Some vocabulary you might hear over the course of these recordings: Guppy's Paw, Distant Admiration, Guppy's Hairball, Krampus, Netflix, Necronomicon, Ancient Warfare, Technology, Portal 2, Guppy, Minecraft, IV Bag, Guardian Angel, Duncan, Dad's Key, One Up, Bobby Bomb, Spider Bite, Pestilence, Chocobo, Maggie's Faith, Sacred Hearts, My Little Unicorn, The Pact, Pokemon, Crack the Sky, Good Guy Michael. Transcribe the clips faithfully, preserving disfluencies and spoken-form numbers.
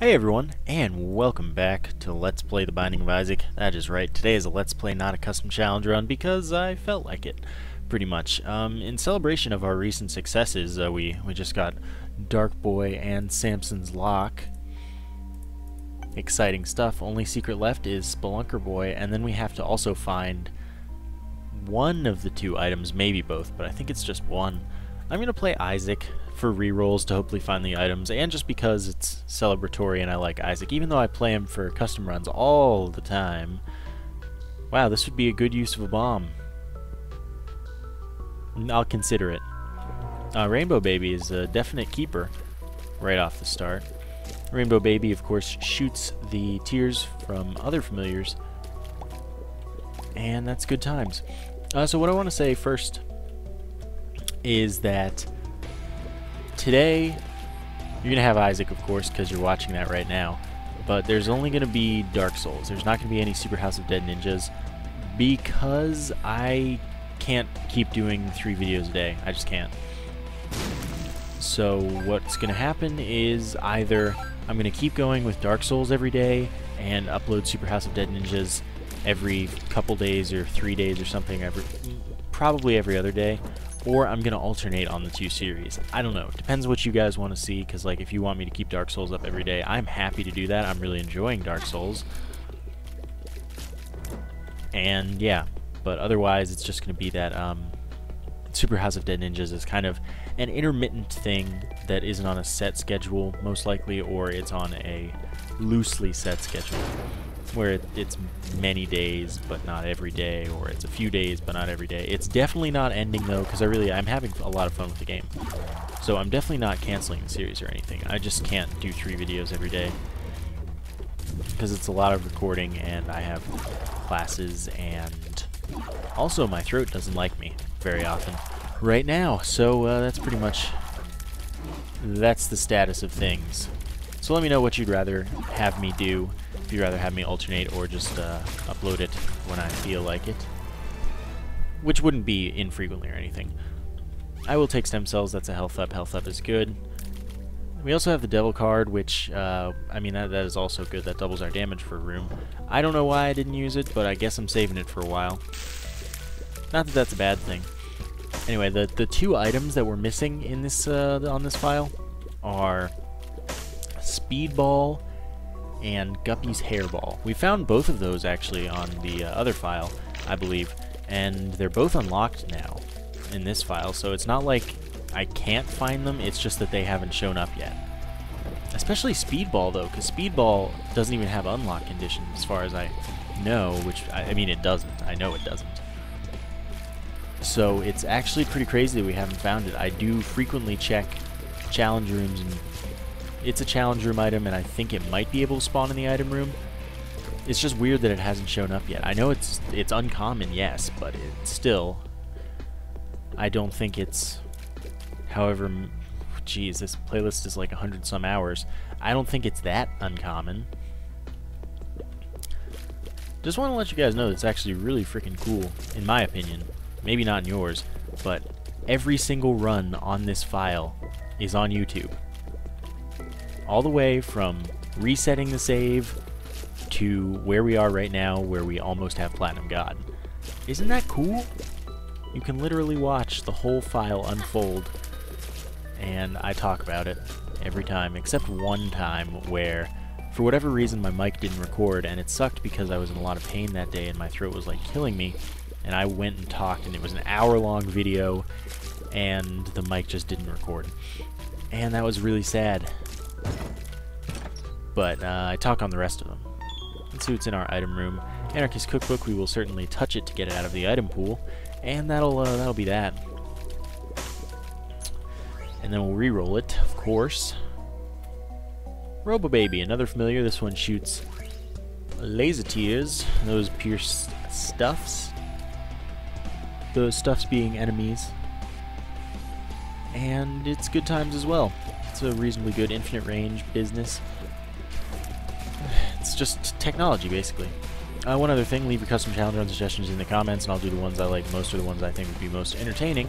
Hey everyone, and welcome back to Let's Play The Binding of Isaac. That is right, today is a Let's Play, not a custom challenge run, because I felt like it, pretty much. Um, in celebration of our recent successes, uh, we, we just got Dark Boy and Samson's Lock. Exciting stuff. Only secret left is Spelunker Boy, and then we have to also find one of the two items, maybe both, but I think it's just one. I'm gonna play Isaac for rerolls to hopefully find the items, and just because it's celebratory and I like Isaac, even though I play him for custom runs all the time. Wow, this would be a good use of a bomb. I'll consider it. Uh, Rainbow Baby is a definite keeper right off the start. Rainbow Baby, of course, shoots the tears from other familiars, and that's good times. Uh, so what I want to say first is that today, you're going to have Isaac, of course, because you're watching that right now, but there's only going to be Dark Souls. There's not going to be any Super House of Dead Ninjas, because I can't keep doing three videos a day. I just can't. So what's going to happen is either I'm going to keep going with Dark Souls every day and upload Super House of Dead Ninjas every couple days or three days or something, every, probably every other day, or I'm going to alternate on the two series. I don't know. It depends what you guys want to see, because like, if you want me to keep Dark Souls up every day, I'm happy to do that. I'm really enjoying Dark Souls. And yeah, but otherwise it's just going to be that um, Super House of Dead Ninjas is kind of an intermittent thing that isn't on a set schedule, most likely, or it's on a loosely set schedule, where it's many days but not every day, or it's a few days but not every day. It's definitely not ending though, because I really I'm having a lot of fun with the game, so I'm definitely not canceling the series or anything. I just can't do three videos every day because it's a lot of recording, and I have classes, and also my throat doesn't like me very often right now. So uh, that's pretty much that's the status of things. So let me know what you'd rather have me do. If you'd rather have me alternate or just uh, upload it when I feel like it, which wouldn't be infrequently or anything. I will take stem cells. That's a health up. Health up is good. We also have the devil card, which uh, I mean that, that is also good. That doubles our damage for room. I don't know why I didn't use it, but I guess I'm saving it for a while. Not that that's a bad thing. Anyway, the the two items that we're missing in this uh, on this file are Speedball and Guppy's Hairball. We found both of those actually on the uh, other file, I believe, and they're both unlocked now in this file, so it's not like I can't find them, it's just that they haven't shown up yet. Especially Speedball though, because Speedball doesn't even have unlock conditions as far as I know, which, I, I mean it doesn't, I know it doesn't. So it's actually pretty crazy that we haven't found it. I do frequently check challenge rooms, and it's a challenge room item, and I think it might be able to spawn in the item room. It's just weird that it hasn't shown up yet. I know it's it's uncommon, yes, but it still, I don't think it's, however, geez, this playlist is like a hundred some hours. I don't think it's that uncommon. Just want to let you guys know it's actually really freaking cool, in my opinion. Maybe not in yours, but every single run on this file is on YouTube. All the way from resetting the save to where we are right now, where we almost have Platinum God. Isn't that cool? You can literally watch the whole file unfold, and I talk about it every time, except one time where, for whatever reason, my mic didn't record, and it sucked because I was in a lot of pain that day, and my throat was like killing me, and I went and talked, and it was an hour-long video, and the mic just didn't record. And that was really sad. But uh, I talk on the rest of them. Let's see what's in our item room. Anarchist Cookbook, we will certainly touch it to get it out of the item pool, and that'll uh, that'll be that. And then we'll re-roll it, of course. Robo Baby, another familiar. This one shoots laser tears, those pierced stuffs. Those stuffs being enemies. And it's good times as well. It's a reasonably good infinite range business. It's just technology, basically. Uh, one other thing, leave your custom challenge run suggestions in the comments, and I'll do the ones I like most or the ones I think would be most entertaining.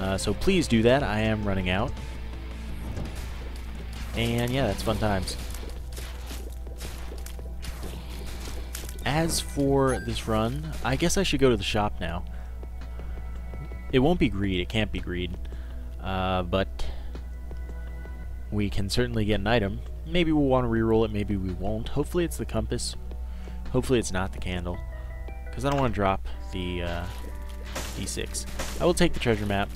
Uh, so please do that. I am running out. And yeah, that's fun times. As for this run, I guess I should go to the shop now. It won't be greed, it can't be greed. Uh, but we can certainly get an item. Maybe we'll want to reroll it, maybe we won't. Hopefully it's the compass. Hopefully it's not the candle. Because I don't want to drop the uh, D six. I will take the treasure map.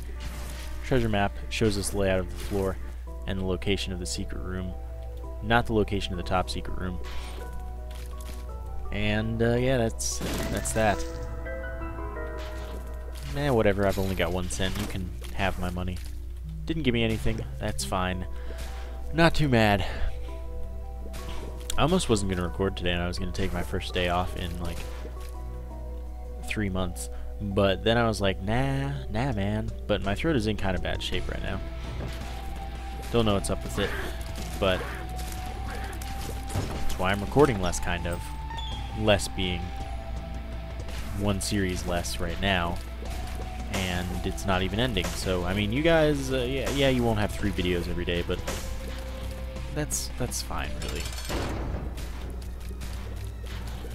Treasure map shows us the layout of the floor and the location of the secret room. Not the location of the top secret room. And uh, yeah, that's that's that. Eh, whatever, I've only got one cent. You can have my money. Didn't give me anything. That's fine. Not too mad. I almost wasn't going to record today, and I was going to take my first day off in, like, three months. But then I was like, nah, nah, man. But my throat is in kind of bad shape right now. Don't know what's up with it, but that's why I'm recording less, kind of. Less being one series less right now. And it's not even ending, so I mean, you guys, uh, yeah, yeah, you won't have three videos every day, but that's that's fine, really.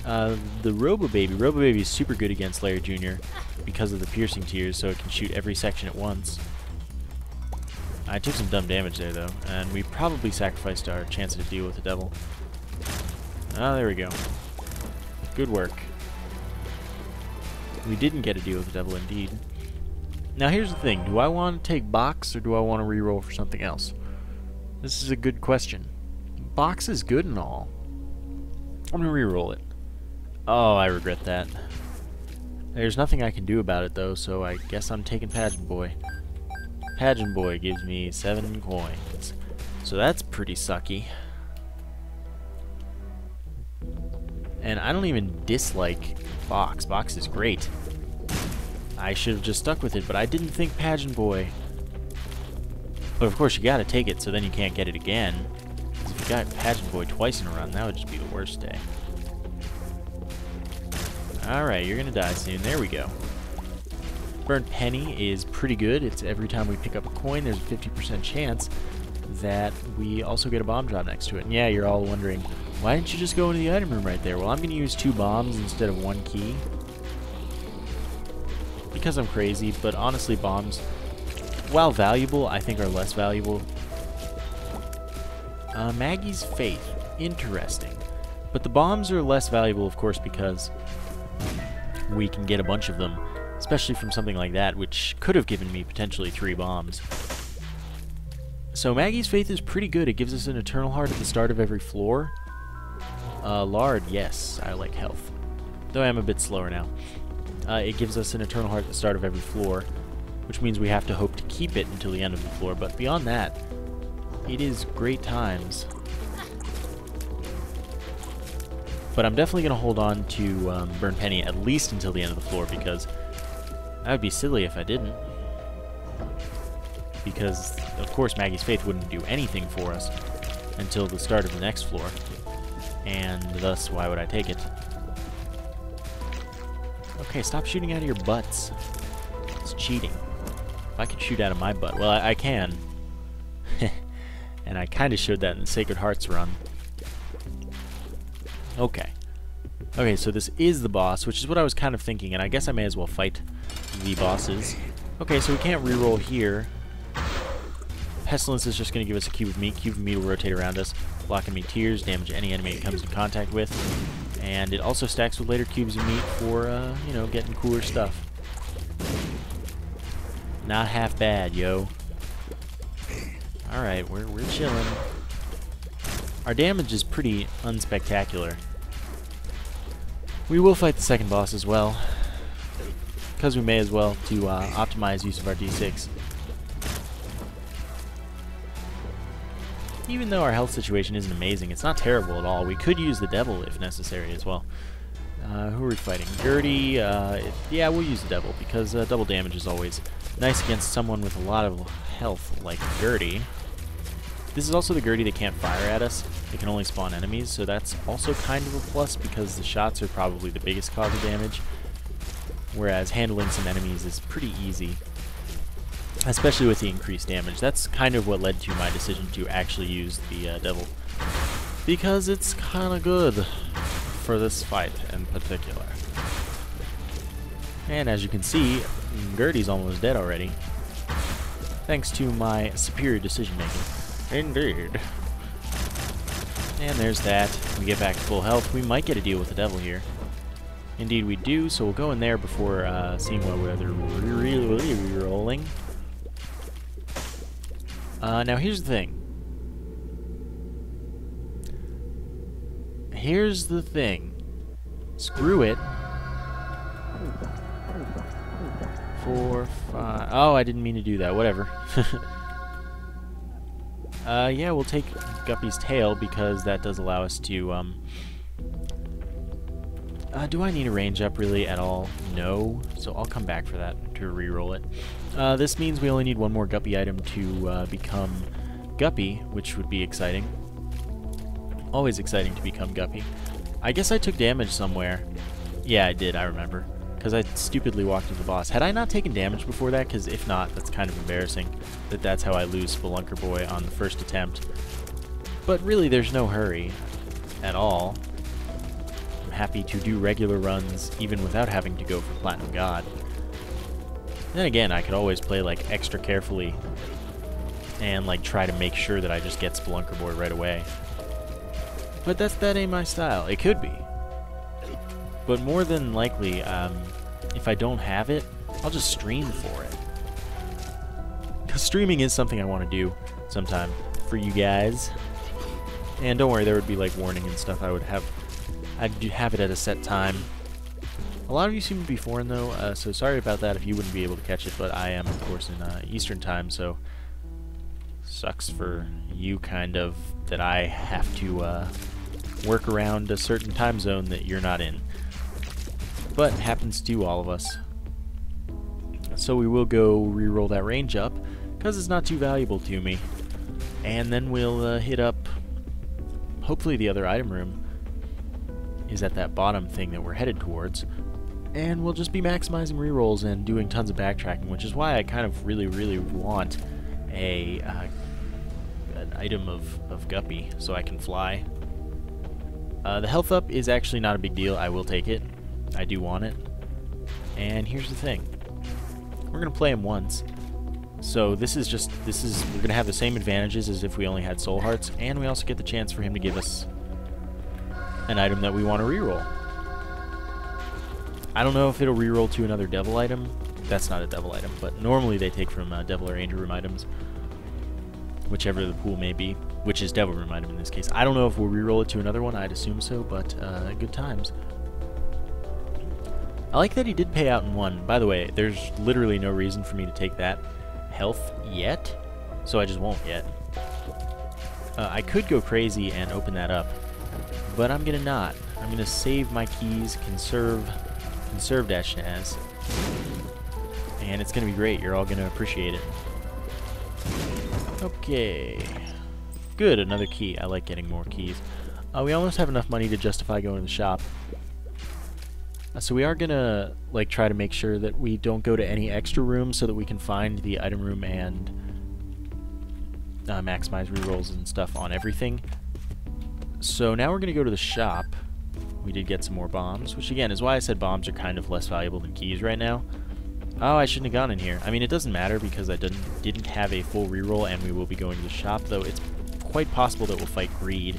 Uh, the Robo Baby, Robo Baby is super good against Larry Junior because of the piercing tears, so it can shoot every section at once. I took some dumb damage there though, and we probably sacrificed our chance to deal with the devil. Ah, there we go. Good work. We didn't get a deal with the devil, indeed. Now here's the thing, do I want to take Box or do I want to reroll for something else? This is a good question. Box is good and all. I'm gonna reroll it. Oh, I regret that. There's nothing I can do about it though, so I guess I'm taking Pageant Boy. Pageant Boy gives me seven coins. So that's pretty sucky. And I don't even dislike Box. Box is great. I should have just stuck with it, but I didn't think Pageant Boy. But of course you gotta take it, so then you can't get it again. Because if you got Pageant Boy twice in a run, that would just be the worst day. Alright, you're gonna die soon. There we go. Burnt Penny is pretty good. It's every time we pick up a coin, there's a fifty percent chance that we also get a bomb drop next to it. And yeah, you're all wondering, why didn't you just go into the item room right there? Well, I'm going to use two bombs instead of one key. Because I'm crazy, but honestly, bombs, while valuable, I think are less valuable. Uh, Maggie's Faith. Interesting. But the bombs are less valuable, of course, because we can get a bunch of them. Especially from something like that, which could have given me potentially three bombs. So Maggie's Faith is pretty good. It gives us an Eternal Heart at the start of every floor. Uh, lard, yes, I like health. Though I am a bit slower now. Uh, it gives us an Eternal Heart at the start of every floor, which means we have to hope to keep it until the end of the floor, but beyond that, it is great times. But I'm definitely going to hold on to um, Burnt Penny at least until the end of the floor, because I would be silly if I didn't. Because, of course, Maggie's Faith wouldn't do anything for us until the start of the next floor. And thus, why would I take it? Okay, stop shooting out of your butts. It's cheating. If I could shoot out of my butt. Well, I, I can. And I kind of showed that in the Sacred Hearts run. Okay. Okay, so this is the boss, which is what I was kind of thinking, and I guess I may as well fight the bosses. Okay, so we can't reroll here. Pestilence is just going to give us a Cube of Meat. Cube of Meat will rotate around us, blocking me tears, damage any enemy it comes in contact with. And it also stacks with later Cubes of Meat for, uh, you know, getting cooler stuff. Not half bad, yo. Alright, we're, we're chilling. Our damage is pretty unspectacular. We will fight the second boss as well, because we may as well to uh, optimize use of our D six. Even though our health situation isn't amazing, it's not terrible at all. We could use the devil if necessary as well. Uh, who are we fighting? Gertie? Uh, it, yeah, we'll use the devil, because uh, double damage is always nice against someone with a lot of health like Gertie. This is also the Gertie that can't fire at us. It can only spawn enemies, so that's also kind of a plus because the shots are probably the biggest cause of damage, whereas handling some enemies is pretty easy, especially with the increased damage. That's kind of what led to my decision to actually use the uh, devil, because it's kind of good for this fight in particular. And as you can see, Gertie's almost dead already, thanks to my superior decision making. Indeed. And there's that. We get back to full health. We might get a deal with the devil here. Indeed we do, so we'll go in there before uh, seeing what we're really rolling. Uh, now here's the thing. Here's the thing. Screw it. Four, five... Oh, I didn't mean to do that. Whatever. uh, yeah, we'll take Guppy's Tail because that does allow us to... Um, Uh, do I need to range up really at all? No, so I'll come back for that to re-roll it. Uh, this means we only need one more Guppy item to uh, become Guppy, which would be exciting. Always exciting to become Guppy. I guess I took damage somewhere. Yeah, I did, I remember. Because I stupidly walked into the boss. Had I not taken damage before that? Because if not, that's kind of embarrassing that that's how I lose Spelunker Boy on the first attempt. But really, there's no hurry at all. Happy to do regular runs even without having to go for Platinum God. And then again, I could always play like extra carefully and like try to make sure that I just get Spelunker Boy right away. But that's that ain't my style. It could be. But more than likely, um, if I don't have it, I'll just stream for it. Because streaming is something I want to do sometime for you guys. And don't worry, there would be like warning and stuff. I would have I do have it at a set time. A lot of you seem to be foreign though, uh, so sorry about that if you wouldn't be able to catch it, but I am of course in uh, Eastern time, so sucks for you kind of that I have to uh, work around a certain time zone that you're not in. But happens to all of us. So we will go re-roll that range up, because it's not too valuable to me. And then we'll uh, hit up, hopefully the other item room is at that bottom thing that we're headed towards, and we'll just be maximizing rerolls and doing tons of backtracking, which is why I kind of really, really want a uh, an item of, of Guppy so I can fly. Uh, the health up is actually not a big deal. I will take it. I do want it. And here's the thing. We're going to play him once. So this is just, this is, we're going to have the same advantages as if we only had soul hearts, and we also get the chance for him to give us an item that we want to reroll. I don't know if it'll reroll to another devil item. That's not a devil item, but normally they take from uh, devil or angel room items, whichever the pool may be, which is devil room item in this case. I don't know if we'll reroll it to another one. I'd assume so, but uh, good times. I like that he did pay out in one. By the way, there's literally no reason for me to take that health yet, so I just won't yet. Uh, I could go crazy and open that up, but I'm gonna not. I'm gonna save my keys, conserve, conserve that shnaz, and it's gonna be great. You're all gonna appreciate it. Okay, good. Another key. I like getting more keys. Uh, we almost have enough money to justify going to the shop. Uh, so we are gonna like try to make sure that we don't go to any extra rooms so that we can find the item room and uh, maximize rerolls and stuff on everything. So now we're going to go to the shop. We did get some more bombs, which again is why I said bombs are kind of less valuable than keys right now. Oh, I shouldn't have gone in here. I mean, it doesn't matter because I didn't, didn't have a full reroll, and we will be going to the shop, though it's quite possible that we'll fight greed,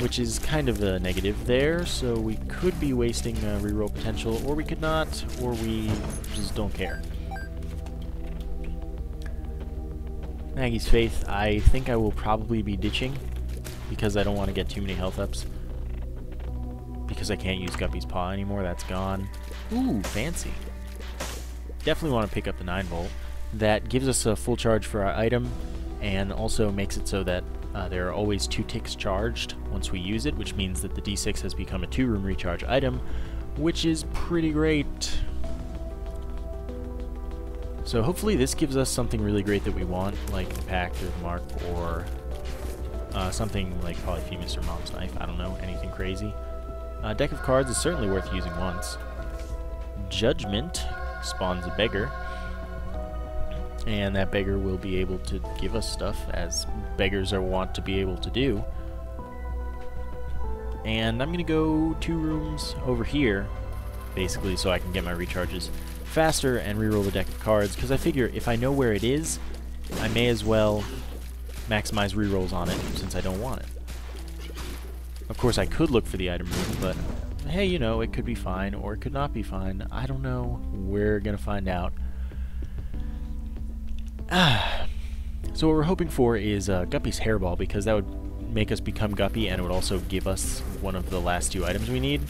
which is kind of a negative there, so we could be wasting uh, reroll potential, or we could not, or we just don't care. Maggie's Faith, I think I will probably be ditching, because I don't want to get too many health ups. Because I can't use Guppy's Paw anymore, that's gone. Ooh, fancy. Definitely want to pick up the nine volt. That gives us a full charge for our item, and also makes it so that uh, there are always two ticks charged once we use it, which means that the D six has become a two room recharge item, which is pretty great. So hopefully this gives us something really great that we want, like the Pact or the Mark, or Uh, something like Polyphemus or Mom's Knife. I don't know, anything crazy. Uh, Deck of Cards is certainly worth using once. Judgment spawns a beggar, and that beggar will be able to give us stuff, as beggars are wont to be able to do. And I'm going to go two rooms over here, basically, so I can get my recharges faster and reroll the deck of cards, because I figure if I know where it is, I may as well maximize rerolls on it, since I don't want it. Of course, I could look for the item room, but hey, you know, it could be fine, or it could not be fine. I don't know. We're going to find out. Ah. So what we're hoping for is uh, Guppy's Hairball, because that would make us become Guppy, and it would also give us one of the last two items we need.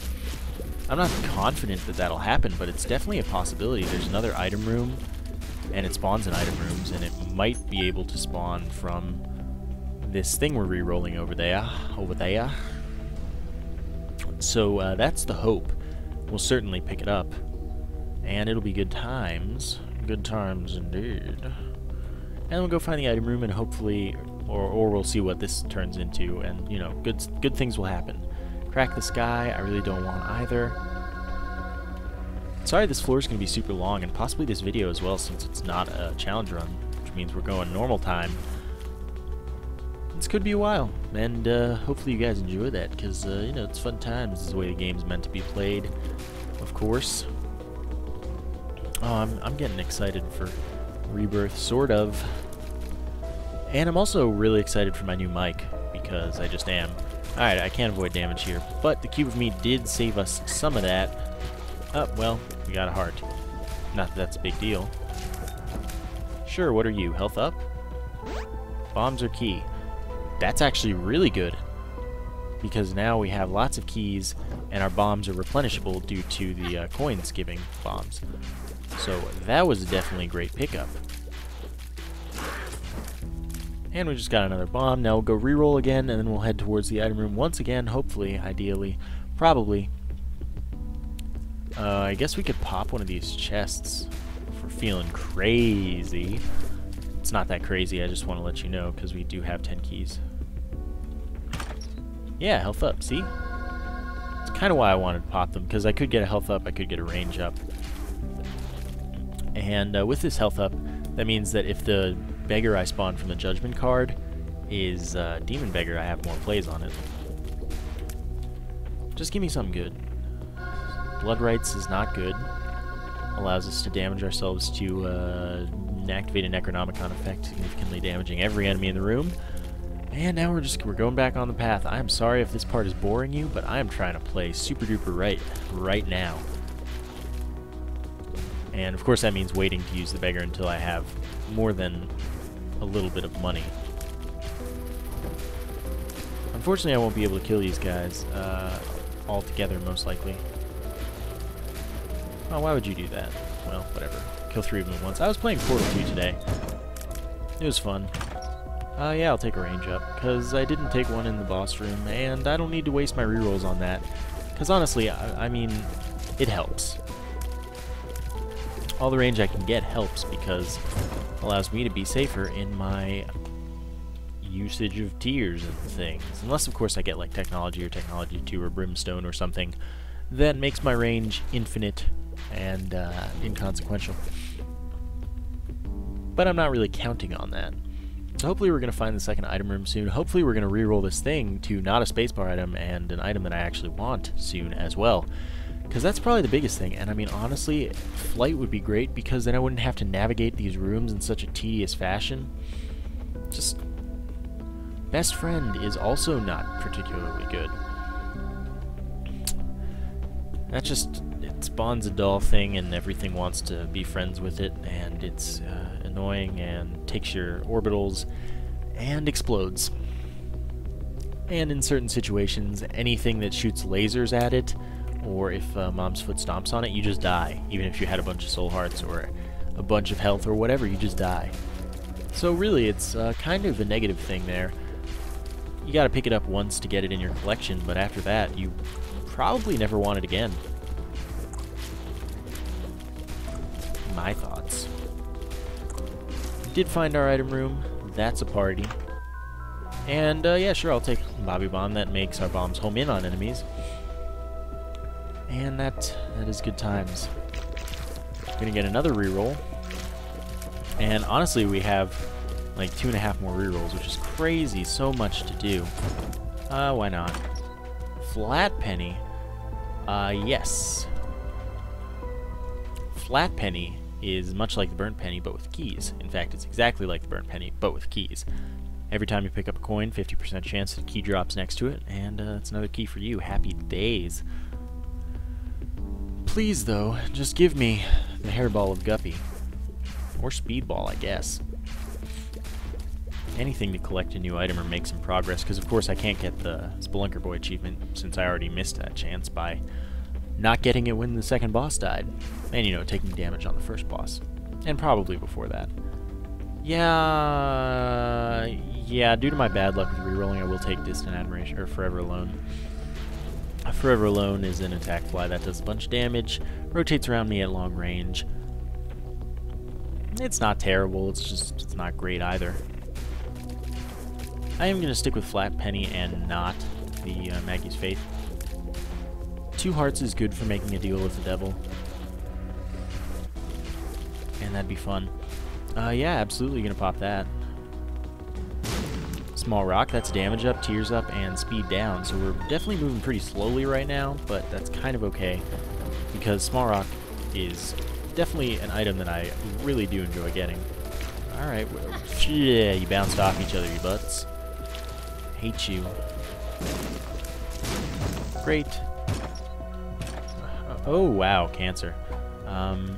I'm not confident that that'll happen, but it's definitely a possibility. There's another item room, and it spawns in item rooms, and it might be able to spawn from this thing we're re-rolling over there. Over there. So uh, that's the hope. We'll certainly pick it up, and it'll be good times. Good times indeed. And we'll go find the item room, and hopefully, or, or we'll see what this turns into, and, you know, good, good things will happen. Crack the sky, I really don't want either. Sorry this floor is going to be super long, and possibly this video as well, since it's not a challenge run, which means we're going normal time. This could be a while, and uh, hopefully you guys enjoy that, because, uh, you know, it's fun times. This is the way the game's meant to be played, of course. Oh, I'm, I'm getting excited for Rebirth, sort of. And I'm also really excited for my new mic, because I just am. Alright, I can't avoid damage here, but the Cube of Meat did save us some of that. Oh, well, we got a heart. Not that that's a big deal. Sure, what are you? Health up? Bombs are key. That's actually really good, because now we have lots of keys, and our bombs are replenishable due to the uh, coins giving bombs. So that was definitely a great pickup. And we just got another bomb. Now we'll go reroll again, and then we'll head towards the item room once again, hopefully, ideally, probably. Uh, I guess we could pop one of these chests if we're feeling crazy. It's not that crazy, I just want to let you know, because we do have ten keys. Yeah, health up, see? It's kind of why I wanted to pop them, because I could get a health up, I could get a range up. And uh, with this health up, that means that if the beggar I spawn from the judgment card is uh, demon beggar, I have more plays on it. Just give me something good. Blood rites is not good. Allows us to damage ourselves to uh, activate a Necronomicon effect, significantly damaging every enemy in the room. And now we're just we're going back on the path. I am sorry if this part is boring you, but I am trying to play super duper right right now. And of course that means waiting to use the beggar until I have more than a little bit of money. Unfortunately I won't be able to kill these guys uh, all together, most likely. Oh, why would you do that? Well, whatever. Kill three of them at once. I was playing Portal two today. It was fun. Uh, yeah, I'll take a range up, because I didn't take one in the boss room, and I don't need to waste my rerolls on that. Because honestly, I, I mean, it helps. All the range I can get helps, because it allows me to be safer in my usage of tiers and things. Unless, of course, I get like Technology or Technology two or Brimstone or something that makes my range infinite and uh, inconsequential. But I'm not really counting on that. So hopefully we're going to find the second item room soon. Hopefully we're going to reroll this thing to not a spacebar item and an item that I actually want soon as well. Because that's probably the biggest thing, and I mean, honestly, flight would be great, because then I wouldn't have to navigate these rooms in such a tedious fashion. Just, best friend is also not particularly good. That's just, it spawns a doll thing, and everything wants to be friends with it, and it's uh, annoying, and takes your orbitals, and explodes. And in certain situations, anything that shoots lasers at it, or if uh, mom's foot stomps on it, you just die. Even if you had a bunch of soul hearts or a bunch of health or whatever, you just die. So really, it's uh, kind of a negative thing there. You gotta pick it up once to get it in your collection, but after that, you probably never want it again. My thoughts. We did find our item room. That's a party. And uh, yeah, sure, I'll take Bobby Bomb. That makes our bombs home in on enemies. And that, that is good times. Gonna get another reroll. And honestly, we have like two and a half more rerolls, which is crazy. So much to do. Uh, why not? Flat Penny. Uh, yes. Flat Penny is much like the Burnt Penny, but with keys. In fact, it's exactly like the Burnt Penny, but with keys. Every time you pick up a coin, fifty percent chance that a key drops next to it, and uh, it's another key for you. Happy days. Please, though, just give me the Hairball of Guppy. Or Speedball, I guess. Anything to collect a new item or make some progress, because of course I can't get the Spelunker Boy achievement since I already missed that chance by not getting it when the second boss died. And, you know, taking damage on the first boss. And probably before that. Yeah, yeah, due to my bad luck with rerolling, I will take Distant Admiration, or Forever Alone. Forever Alone is an attack fly that does a bunch of damage, rotates around me at long range. It's not terrible, it's just, it's not great either. I am going to stick with Flat Penny and not the uh, Maggie's Faith. Two hearts is good for making a deal with the devil. And that'd be fun. Uh, yeah, absolutely going to pop that. Small Rock, that's damage up, tears up, and speed down. So we're definitely moving pretty slowly right now, but that's kind of okay. Because Small Rock is definitely an item that I really do enjoy getting. Alright, yeah, you bounced off each other, you butts. Hate you. Great. Oh, wow, Cancer. Um,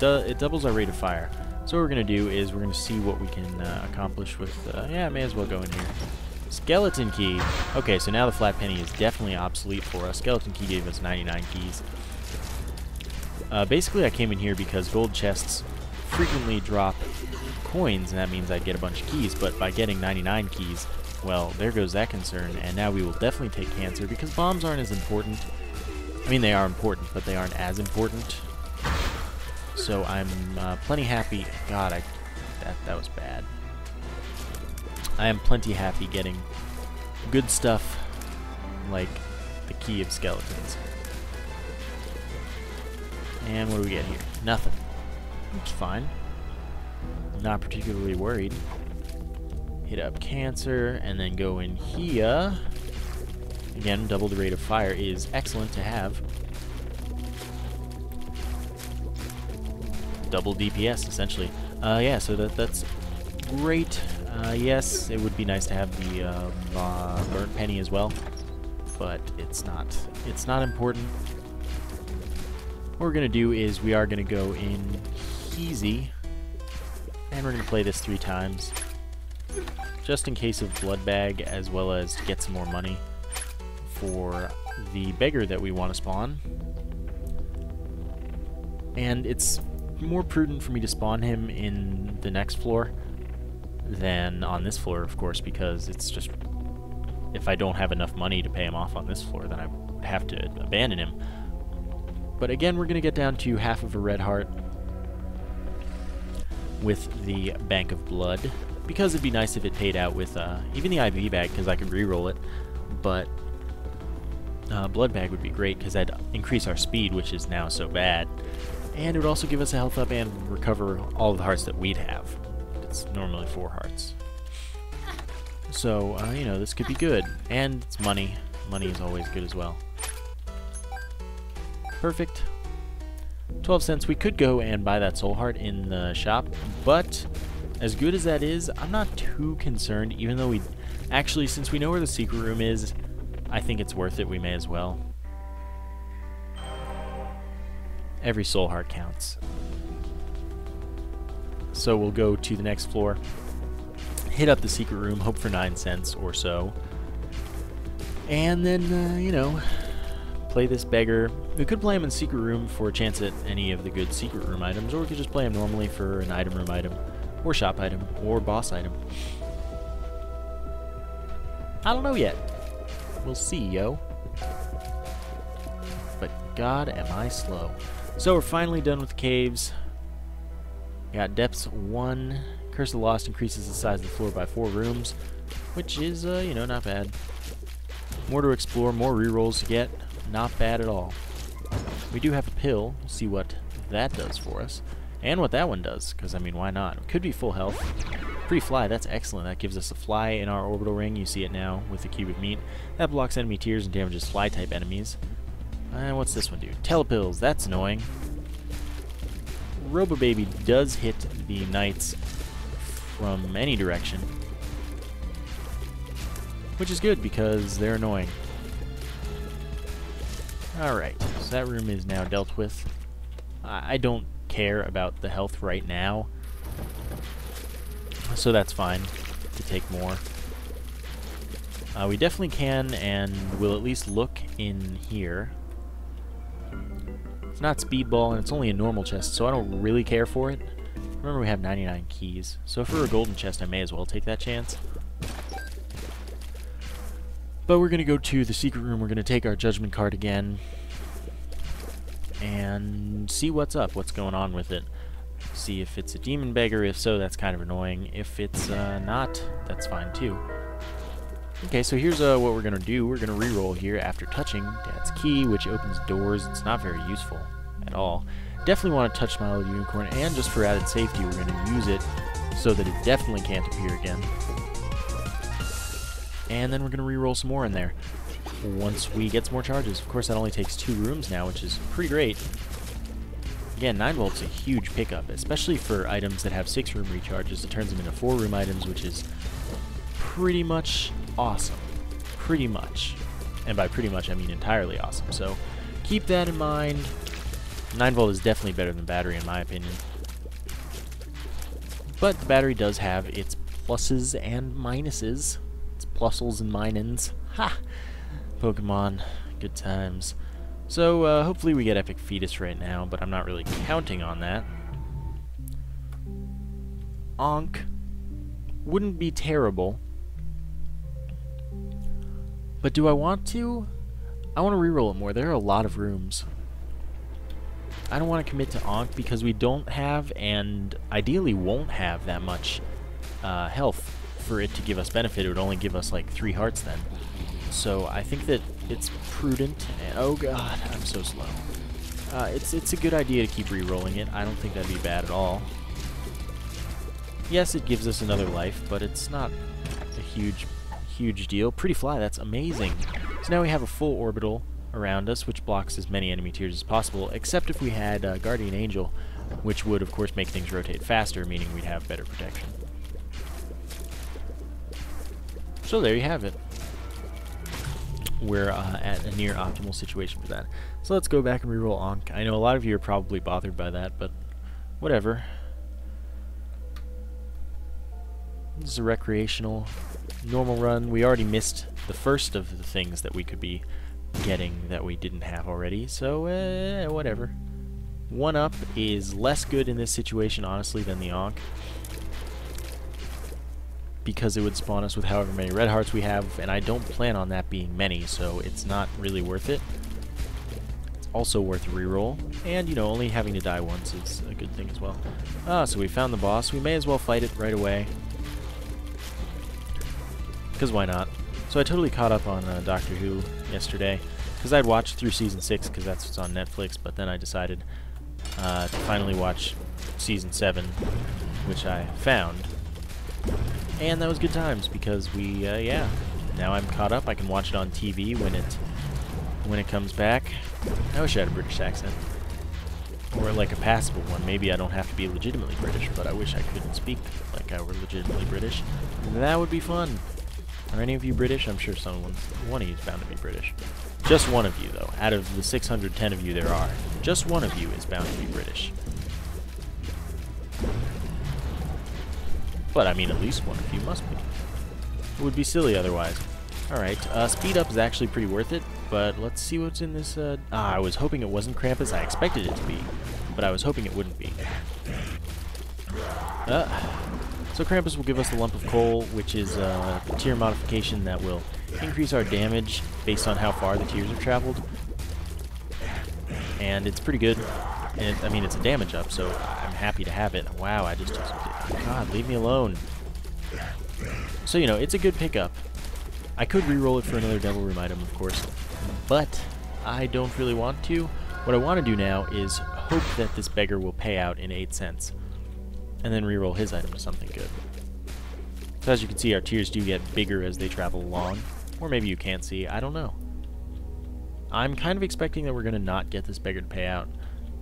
it doubles our rate of fire. So what we're going to do is we're going to see what we can uh, accomplish with... Uh, yeah, may as well go in here. Skeleton Key. Okay, so now the Flat Penny is definitely obsolete for us. Skeleton Key gave us ninety-nine keys. Uh, basically, I came in here because gold chests frequently drop coins, and that means I'd get a bunch of keys, but by getting ninety-nine keys, well, there goes that concern, and now we will definitely take Cancer, because bombs aren't as important. I mean, they are important, but they aren't as important. So I'm uh, plenty happy... God, I... That, that was bad. I am plenty happy getting good stuff like the Key of Skeletons. And what do we get here? Nothing. It's fine. Not particularly worried. Hit up Cancer, and then go in here. Again, double the rate of fire is excellent to have. Double D P S, essentially. Uh, yeah, so that that's great. Uh, yes, it would be nice to have the um, uh, Burnt Penny as well, but it's not. It's not important. What we're gonna do is we are gonna go in easy, and we're gonna play this three times, just in case of Blood Bag, as well as to get some more money for the beggar that we want to spawn. And it's more prudent for me to spawn him in the next floor than on this floor, of course, because it's just, if I don't have enough money to pay him off on this floor, then I would have to abandon him. But again, we're going to get down to half of a red heart with the Bank of Blood, because it'd be nice if it paid out with uh, even the I V bag, because I could reroll it, but uh, Blood Bag would be great, because that'd increase our speed, which is now so bad, and it would also give us a health up and recover all of the hearts that we'd have. It's normally four hearts. So, uh, you know, this could be good, and it's money. Money is always good as well. Perfect. twelve cents. We could go and buy that soul heart in the shop, but as good as that is, I'm not too concerned, even though we actually, since we know where the secret room is, I think it's worth it. We may as well. Every soul heart counts. So we'll go to the next floor, hit up the secret room, hope for nine cents or so, and then, uh, you know, play this beggar. We could play him in secret room for a chance at any of the good secret room items, or we could just play him normally for an item room item, or shop item, or boss item. I don't know yet. We'll see, yo. But God, am I slow. So we're finally done with caves. We got depths one. Curse of the Lost increases the size of the floor by four rooms, which is, uh, you know, not bad. More to explore, more rerolls to get. Not bad at all. We do have a pill. We'll see what that does for us. And what that one does, because, I mean, why not? It could be full health. Pretty Fly, that's excellent. That gives us a fly in our orbital ring. You see it now with the Cube of Meat. That blocks enemy tiers and damages fly-type enemies. And uh, what's this one do? Telepills, that's annoying. Robo Baby does hit the knights from any direction, which is good because they're annoying. Alright, so that room is now dealt with. I don't care about the health right now, so that's fine to take more. Uh, we definitely can, and we'll at least look in here. It's not Speedball, and it's only a normal chest, so I don't really care for it. Remember, we have ninety-nine keys, so for a golden chest, I may as well take that chance. But we're going to go to the secret room, we're going to take our judgment card again, and see what's up, what's going on with it. See if it's a demon beggar, if so, that's kind of annoying. If it's uh, not, that's fine too. Okay, so here's uh, what we're going to do. We're going to reroll here after touching Dad's Key, which opens doors. It's not very useful at all. Definitely want to touch my little unicorn, and just for added safety, we're going to use it so that it definitely can't appear again. And then we're going to re-roll some more in there once we get some more charges. Of course, that only takes two rooms now, which is pretty great. Again, nine volts is a huge pickup, especially for items that have six room recharges. It turns them into four room items, which is pretty much awesome. Pretty much. And by pretty much, I mean entirely awesome. So keep that in mind. nine volt is definitely better than battery, in my opinion. But the battery does have its pluses and minuses. Plussels and minins. Ha! Pokemon. Good times. So, uh, hopefully we get Epic Fetus right now, but I'm not really counting on that. Onk. Wouldn't be terrible. But do I want to? I want to reroll it more. There are a lot of rooms. I don't want to commit to Onk because we don't have, and ideally won't have, that much uh, health. For it to give us benefit, it would only give us like three hearts then. So I think that it's prudent. And, oh god, I'm so slow. Uh, it's it's a good idea to keep re-rolling it. I don't think that'd be bad at all. Yes, it gives us another life, but it's not a huge, huge deal. Pretty Fly, that's amazing. So now we have a full orbital around us, which blocks as many enemy tiers as possible, except if we had uh, Guardian Angel, which would of course make things rotate faster, meaning we'd have better protection. So there you have it. We're uh, at a near optimal situation for that. So let's go back and reroll Onk. I know a lot of you are probably bothered by that, but whatever. This is a recreational normal run. We already missed the first of the things that we could be getting that we didn't have already, so eh, whatever. one up is less good in this situation, honestly, than the Onk, because it would spawn us with however many red hearts we have, and I don't plan on that being many, so it's not really worth it. It's also worth a reroll, and, you know, only having to die once is a good thing as well. Ah, so we found the boss. We may as well fight it right away, because why not? So I totally caught up on uh, Doctor Who yesterday, because I'd watched through Season six, because that's what's on Netflix, but then I decided uh, to finally watch Season seven, which I found. And that was good times because we, uh, yeah, now I'm caught up. I can watch it on T V when it when it comes back. I wish I had a British accent, or like a passable one. Maybe I don't have to be legitimately British, but I wish I could speak like I were legitimately British. That would be fun. Are any of you British? I'm sure someone, one of you is bound to be British. Just one of you, though. Out of the six hundred ten of you there are, just one of you is bound to be British. But, I mean, at least one of you must be. It would be silly otherwise. Alright, uh, speed up is actually pretty worth it, but let's see what's in this, uh... Ah, I was hoping it wasn't Krampus. I expected it to be, but I was hoping it wouldn't be. Uh, so Krampus will give us the lump of coal, which is uh, a tier modification that will increase our damage based on how far the tiers have traveled. And it's pretty good. And it, I mean, it's a damage up, so I'm happy to have it. Wow, I just took some... God, leave me alone. So, you know, it's a good pickup. I could re-roll it for another Devil Room item, of course, but I don't really want to. What I want to do now is hope that this beggar will pay out in eight cents, and then re-roll his item to something good. So as you can see, our tiers do get bigger as they travel along. Or maybe you can't see, I don't know. I'm kind of expecting that we're going to not get this beggar to pay out,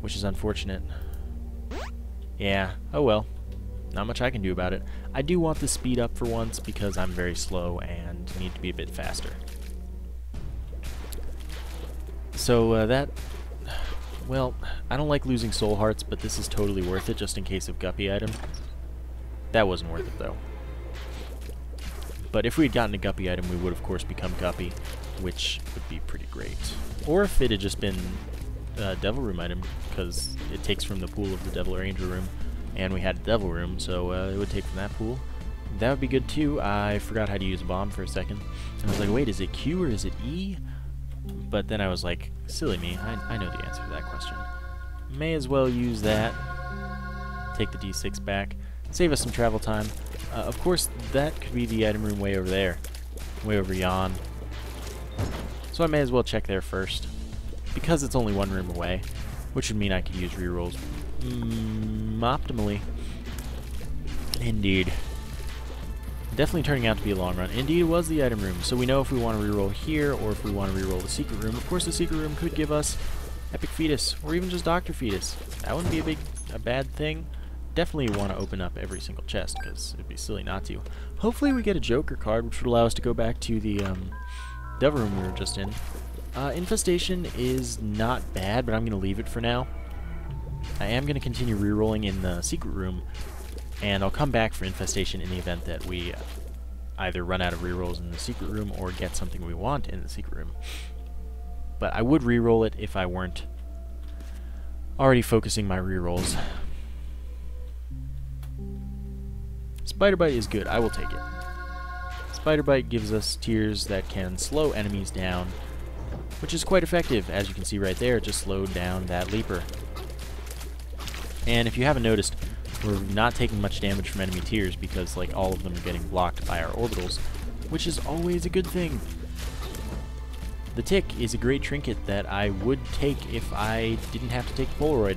which is unfortunate. Yeah, oh well. Not much I can do about it. I do want to speed up for once because I'm very slow and need to be a bit faster. So uh, that... Well, I don't like losing soul hearts, but this is totally worth it just in case of Guppy item. That wasn't worth it though. But if we had gotten a Guppy item, we would of course become Guppy, which would be pretty great. Or if it had just been a Devil Room item, because it takes from the pool of the Devil or Angel Room, and we had a Devil Room, so uh, it would take from that pool. That would be good too. I forgot how to use a bomb for a second. And I was like, wait, is it Q or is it E? But then I was like, silly me, I, I know the answer to that question. May as well use that. Take the D six back. Save us some travel time. Uh, of course, that could be the item room way over there. Way over yon. So I may as well check there first. Because it's only one room away. Which would mean I could use rerolls mm, optimally. Indeed. Definitely turning out to be a long run. Indeed, it was the item room, so we know if we want to reroll here or if we want to reroll the secret room. Of course, the secret room could give us Epic Fetus or even just Doctor Fetus. That wouldn't be a big, a bad thing. Definitely want to open up every single chest because it'd be silly not to. Hopefully, we get a Joker card, which would allow us to go back to the um, Devil room we were just in. Uh, Infestation is not bad, but I'm going to leave it for now. I am going to continue rerolling in the secret room. And I'll come back for Infestation in the event that we either run out of rerolls in the secret room or get something we want in the secret room. But I would reroll it if I weren't already focusing my rerolls. Spider Bite is good. I will take it. Spider Bite gives us tiers that can slow enemies down, which is quite effective. As you can see right there, it just slowed down that leaper. And if you haven't noticed, we're not taking much damage from enemy tiers because, like, all of them are getting blocked by our orbitals, which is always a good thing. The Tick is a great trinket that I would take if I didn't have to take the Polaroid.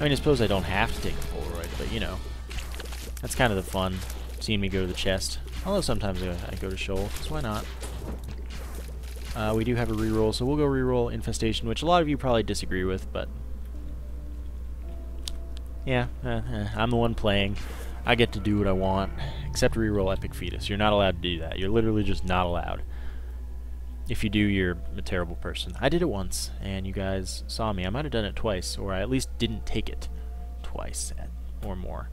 I mean, I suppose I don't have to take the Polaroid, but, you know, that's kind of the fun, seeing me go to the chest. Although sometimes I, I go to Shoal, so why not? Uh, we do have a reroll, so we'll go reroll Infestation, which a lot of you probably disagree with, but... Yeah, uh, uh, I'm the one playing. I get to do what I want, except reroll Epic Fetus. You're not allowed to do that. You're literally just not allowed. If you do, you're a terrible person. I did it once, and you guys saw me. I might have done it twice, or I at least didn't take it twice at, or more.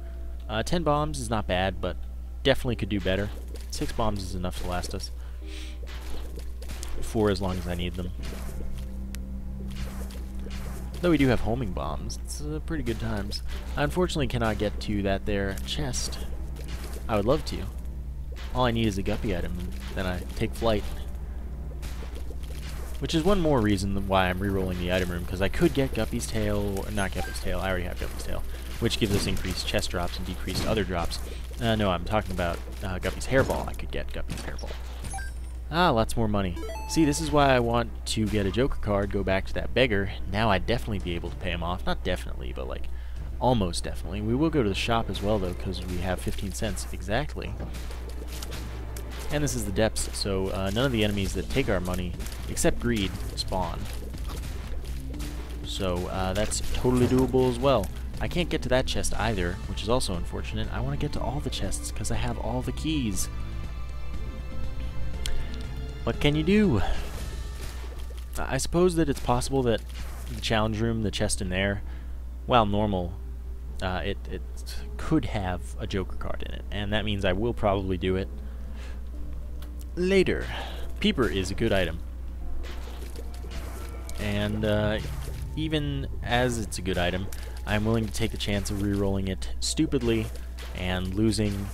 Uh, ten bombs is not bad, but definitely could do better. Six bombs is enough to last us for as long as I need them. Though we do have homing bombs, it's uh, pretty good times. I unfortunately cannot get to that there chest. I would love to. All I need is a Guppy item, then I take flight. Which is one more reason why I'm rerolling the item room, because I could get Guppy's Tail, or not Guppy's Tail, I already have Guppy's Tail, which gives us increased chest drops and decreased other drops. Uh, no, I'm talking about uh, Guppy's Hairball. I could get Guppy's Hairball. Ah, lots more money. See, this is why I want to get a Joker card, go back to that beggar. Now I'd definitely be able to pay him off. Not definitely, but like, almost definitely. We will go to the shop as well, though, because we have fifteen cents exactly. And this is the depths, so uh, none of the enemies that take our money, except greed, spawn. So uh, that's totally doable as well. I can't get to that chest either, which is also unfortunate. I want to get to all the chests, because I have all the keys. What can you do? I suppose that it's possible that the challenge room, the chest in there, while normal, uh, it, it could have a Joker card in it. And that means I will probably do it later. Peeper is a good item. And uh, even as it's a good item, I'm willing to take the chance of rerolling it stupidly and losing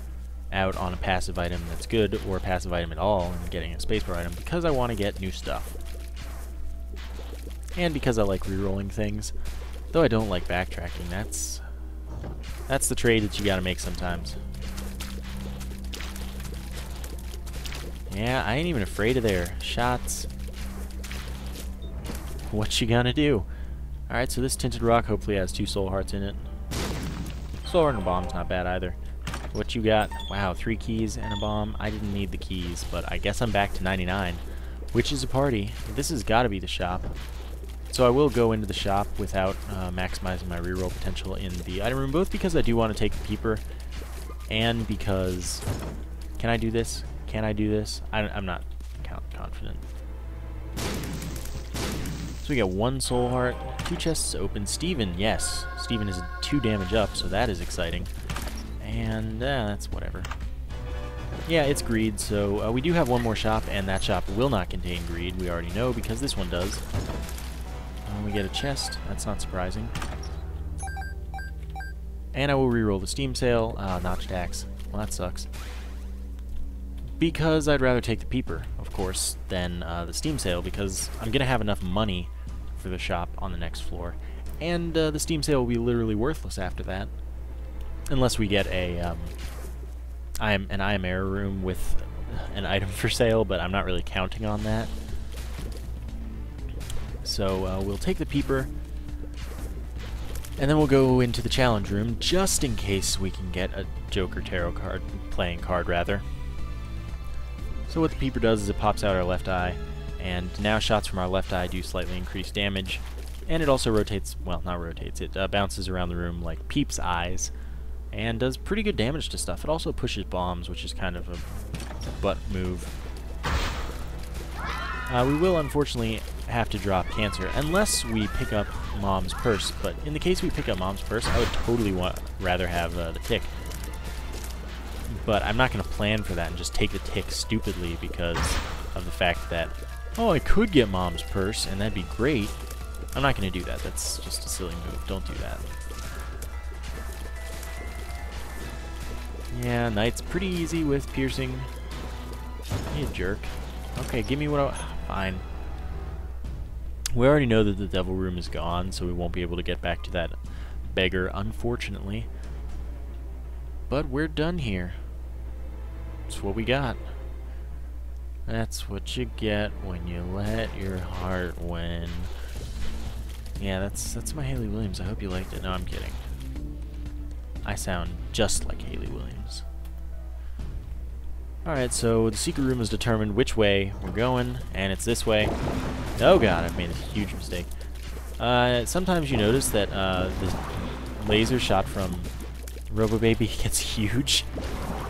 out on a passive item that's good, or a passive item at all, and getting a spacebar item, because I want to get new stuff. And because I like rerolling things, though I don't like backtracking. That's that's the trade that you gotta make sometimes. Yeah, I ain't even afraid of their shots. What you gonna do? Alright, so this Tinted Rock hopefully has two soul hearts in it. Soul Runner Bomb's not bad either. What you got? Wow, three keys and a bomb. I didn't need the keys, but I guess I'm back to ninety-nine, which is a party. This has got to be the shop. So I will go into the shop without uh, maximizing my reroll potential in the item room, both because I do want to take the peeper and because... Can I do this? Can I do this? I, I'm not confident. So we got one soul heart, two chests open. Steven, yes. Steven is two damage up, so that is exciting. And uh, that's whatever. Yeah, it's greed, so uh, we do have one more shop, and that shop will not contain greed. We already know because this one does. Uh, we get a chest. That's not surprising. And I will reroll the Steam sale. Uh, notched axe. Well, that sucks. Because I'd rather take the peeper, of course, than uh, the Steam sale, because I'm going to have enough money for the shop on the next floor. And uh, the Steam sale will be literally worthless after that. Unless we get a um, I am an I am error room with an item for sale, but I'm not really counting on that. So uh, we'll take the peeper, and then we'll go into the challenge room just in case we can get a Joker tarot card, playing card rather. So what the peeper does is it pops out our left eye, and now shots from our left eye do slightly increased damage, and it also rotates, well not rotates, it uh, bounces around the room like Peep's eyes. And does pretty good damage to stuff. It also pushes bombs, which is kind of a butt move. Uh, we will, unfortunately, have to drop Cancer, unless we pick up Mom's Purse. But in the case we pick up Mom's Purse, I would totally want, rather have uh, the Tick. But I'm not going to plan for that and just take the Tick stupidly because of the fact that, oh, I could get Mom's Purse, and that'd be great. I'm not going to do that. That's just a silly move. Don't do that. Yeah, Knight's pretty easy with piercing. You jerk. Okay, give me what I... Fine. We already know that the devil room is gone, so we won't be able to get back to that beggar, unfortunately. But we're done here. That's what we got. That's what you get when you let your heart win. Yeah, that's, that's my Haley Williams. I hope you liked it. No, I'm kidding. I sound just like Haley Williams. Alright, so the secret room has determined which way we're going, and it's this way. Oh god, I've made a huge mistake. Uh, sometimes you notice that uh, the laser shot from Robo Baby gets huge.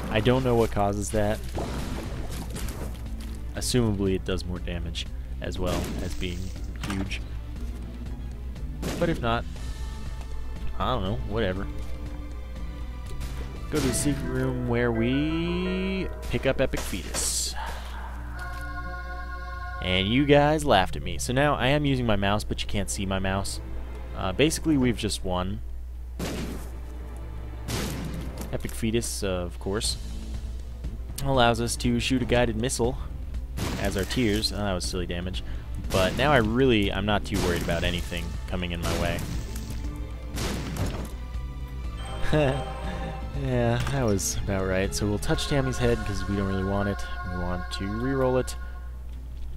I don't know what causes that. Assumably it does more damage as well as being huge. But if not, I don't know, whatever. Go to the secret room where we pick up Epic Fetus. And you guys laughed at me. So now I am using my mouse, but you can't see my mouse. Uh, basically, we've just won. Epic Fetus, uh, of course, allows us to shoot a guided missile as our tears. Oh, that was silly damage. But now I really, I'm not too worried about anything coming in my way. Heh. Yeah, that was about right. So we'll touch Tammy's head because we don't really want it. We want to reroll it.